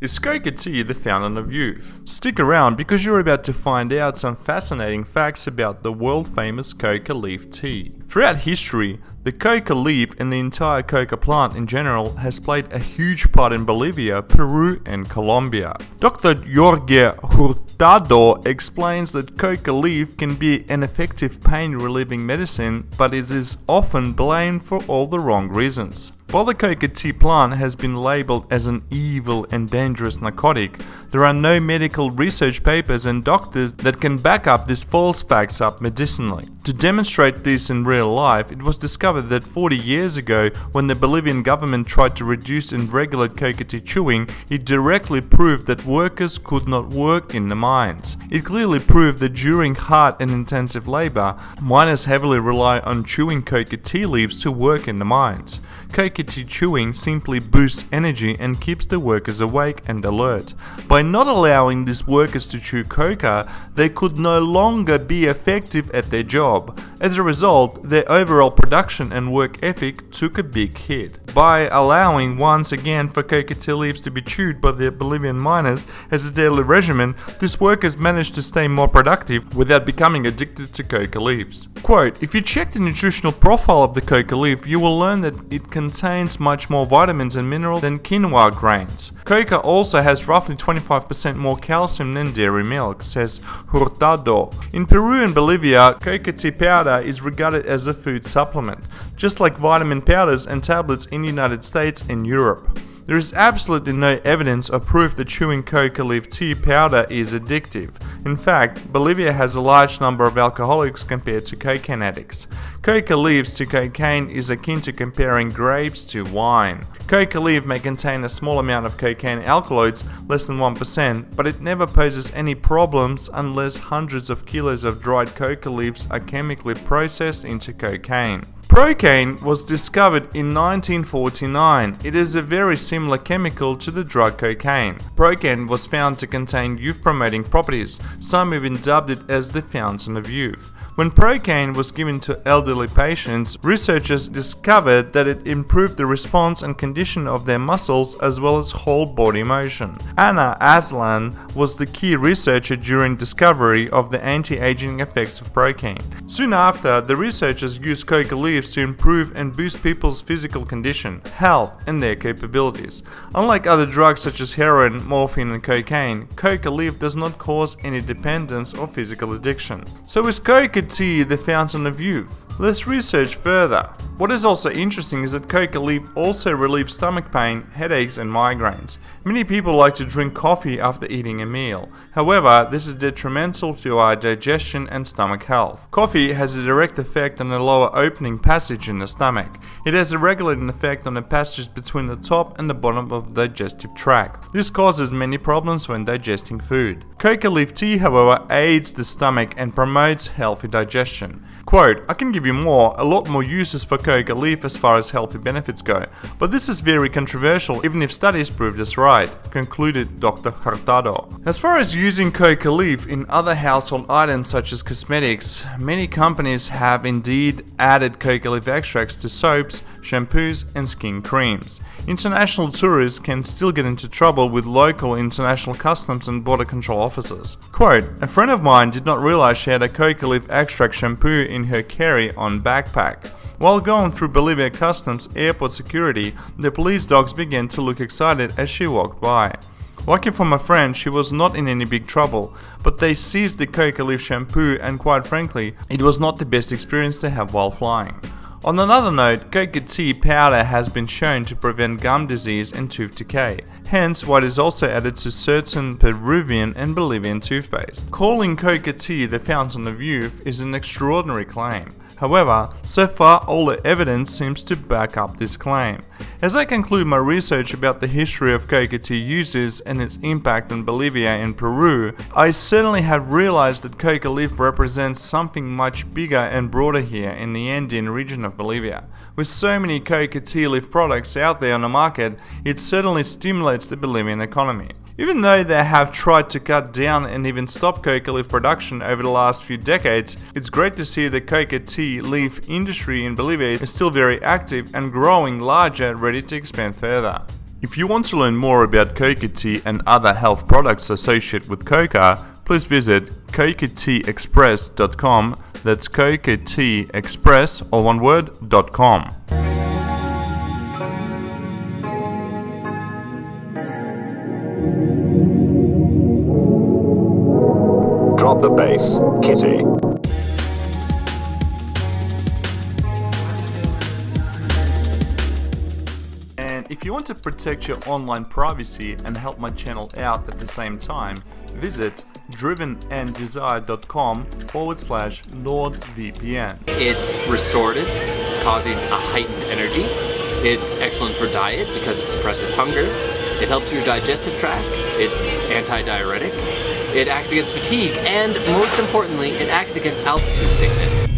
is Coca Tea, the fountain of youth. Stick around because you're about to find out some fascinating facts about the world-famous coca leaf tea. Throughout history, the coca leaf and the entire coca plant in general has played a huge part in Bolivia, Peru and Colombia. Dr. Jorge Hurtado explains that coca leaf can be an effective pain-relieving medicine, but it is often blamed for all the wrong reasons. While the coca tea plant has been labeled as an evil and dangerous narcotic, there are no medical research papers and doctors that can back up these false facts up medicinally. To demonstrate this in real life, it was discovered that 40 years ago, when the Bolivian government tried to reduce and regulate coca tea chewing, it directly proved that workers could not work in the mines. It clearly proved that during hard and intensive labor, miners heavily rely on chewing coca tea leaves to work in the mines. Coca tea chewing simply boosts energy and keeps the workers awake and alert. By not allowing these workers to chew coca, they could no longer be effective at their job. As a result, their overall production and work ethic took a big hit. By allowing once again for coca tea leaves to be chewed by the Bolivian miners as a daily regimen, these workers managed to stay more productive without becoming addicted to coca leaves. Quote, "If you check the nutritional profile of the coca leaf, you will learn that it contains much more vitamins and minerals than quinoa grains. Coca also has roughly 25% more calcium than dairy milk," says Hurtado. In Peru and Bolivia, coca tea powder is regarded as a food supplement, just like vitamin powders and tablets in the United States and Europe. There is absolutely no evidence or proof that chewing coca leaf tea powder is addictive. In fact, Bolivia has a large number of alcoholics compared to cocaine addicts. Coca leaves to cocaine is akin to comparing grapes to wine. Coca leaf may contain a small amount of cocaine alkaloids, less than 1%, but it never poses any problems unless hundreds of kilos of dried coca leaves are chemically processed into cocaine. Procaine was discovered in 1949. It is a very similar chemical to the drug cocaine. Procaine was found to contain youth-promoting properties. Some even dubbed it as the fountain of youth. When procaine was given to elderly patients, researchers discovered that it improved the response and condition of their muscles as well as whole body motion. Anna Aslan was the key researcher during discovery of the anti-aging effects of procaine. Soon after, the researchers used coca leaves to improve and boost people's physical condition, health and their capabilities. Unlike other drugs such as heroin, morphine and cocaine, coca leaf does not cause any dependence or physical addiction. So is coca tea the fountain of youth? Let's research further. What is also interesting is that coca leaf also relieves stomach pain, headaches and migraines. Many people like to drink coffee after eating a meal. However, this is detrimental to our digestion and stomach health. Coffee has a direct effect on the lower opening passage in the stomach. It has a regulating effect on the passage between the top and the bottom of the digestive tract. This causes many problems when digesting food. Coca leaf tea, however, aids the stomach and promotes healthy digestion. Quote, "I can give you a lot more uses for coca leaf as far as healthy benefits go, but this is very controversial even if studies proved us right," concluded Dr. Hurtado. As far as using coca leaf in other household items such as cosmetics, many companies have indeed added coca leaf extracts to soaps, shampoos and skin creams. International tourists can still get into trouble with local international customs and border control officers. Quote, "A friend of mine did not realize she had a coca leaf extract shampoo in her carry-on backpack. While going through Bolivia customs, airport security, the police dogs began to look excited as she walked by. Lucky for my friend, she was not in any big trouble, but they seized the coca leaf shampoo and quite frankly, it was not the best experience to have while flying." On another note, coca tea powder has been shown to prevent gum disease and tooth decay, hence why it is also added to certain Peruvian and Bolivian toothpaste. Calling coca tea the fountain of youth is an extraordinary claim. However, so far all the evidence seems to back up this claim. As I conclude my research about the history of coca tea uses and its impact on Bolivia and Peru, I certainly have realized that coca leaf represents something much bigger and broader here in the Andean region of Bolivia. With so many coca tea leaf products out there on the market, it certainly stimulates the Bolivian economy. Even though they have tried to cut down and even stop coca leaf production over the last few decades, it's great to see the coca tea leaf industry in Bolivia is still very active and growing larger, ready to expand further. If you want to learn more about coca tea and other health products associated with coca, please visit cocateaexpress.com. That's cocateaexpress, all one word, .com. Drop the bass, Kitty. If you want to protect your online privacy and help my channel out at the same time, visit drivenanddesired.com/NordVPN. It's restorative, causing a heightened energy. It's excellent for diet because it suppresses hunger. It helps your digestive tract. It's anti-diuretic. It acts against fatigue, and most importantly, it acts against altitude sickness.